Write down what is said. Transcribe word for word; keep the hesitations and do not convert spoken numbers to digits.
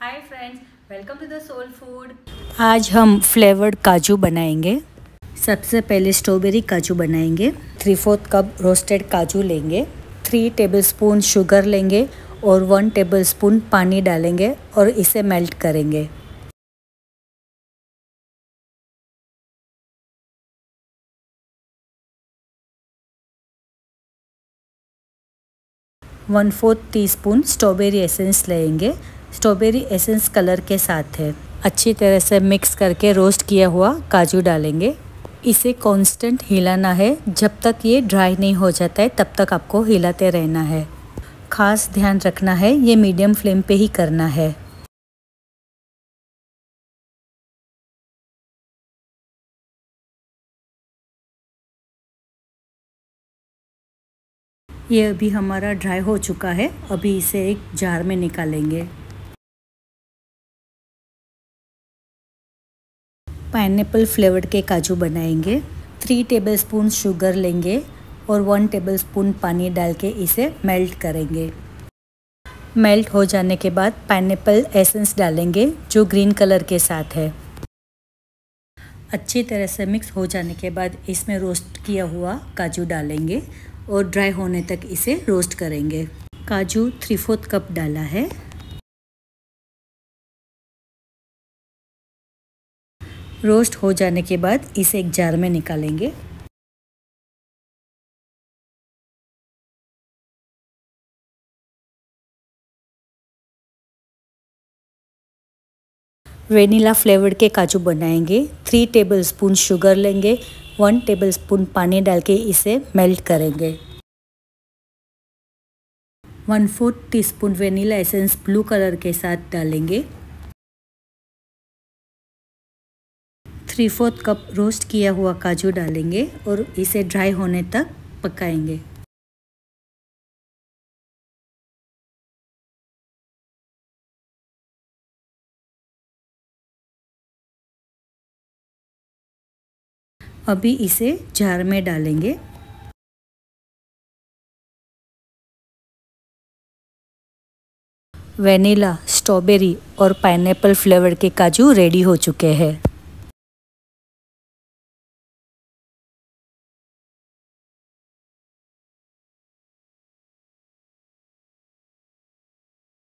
Hi friends, welcome to the soul food. आज हम flavoured काजू बनाएंगे। सबसे पहले स्ट्रॉबेरी काजू बनाएंगे। थ्री फोर्थ कप रोस्टेड काजू लेंगे, थ्री टेबलस्पून शुगर लेंगे और वन टेबलस्पून पानी डालेंगे और इसे मेल्ट करेंगे। One fourth teaspoon strawberry essence लेंगे। स्ट्रॉबेरी एसेंस कलर के साथ है। अच्छी तरह से मिक्स करके रोस्ट किया हुआ काजू डालेंगे। इसे कांस्टेंट हिलाना है, जब तक ये ड्राई नहीं हो जाता है तब तक आपको हिलाते रहना है। खास ध्यान रखना है, ये मीडियम फ्लेम पे ही करना है। ये अभी हमारा ड्राई हो चुका है, अभी इसे एक जार में निकालेंगे। पाइनएप्पल फ्लेवर्ड के काजू बनाएंगे। थ्री टेबलस्पून शुगर लेंगे और वन टेबलस्पून पानी डाल के इसे मेल्ट करेंगे। मेल्ट हो जाने के बाद पाइनएप्पल एसेंस डालेंगे जो ग्रीन कलर के साथ है। अच्छी तरह से मिक्स हो जाने के बाद इसमें रोस्ट किया हुआ काजू डालेंगे और ड्राई होने तक इसे रोस्ट करेंगे। काजू थ्री फोर्थ कप डाला है। रोस्ट हो जाने के बाद इसे एक जार में निकालेंगे। वेनिला फ्लेवर्ड के काजू बनाएंगे। थ्री टेबलस्पून शुगर लेंगे, वन टेबलस्पून पानी डाल के इसे मेल्ट करेंगे। One fourth teaspoon vanilla essence blue colour के साथ डालेंगे। थ्री फोर्थ कप रोस्ट किया हुआ काजू डालेंगे और इसे ड्राई होने तक पकाएंगे। अभी इसे जार में डालेंगे। वेनिला, स्ट्रॉबेरी और पाइनएप्पल फ्लेवर के काजू रेडी हो चुके हैं।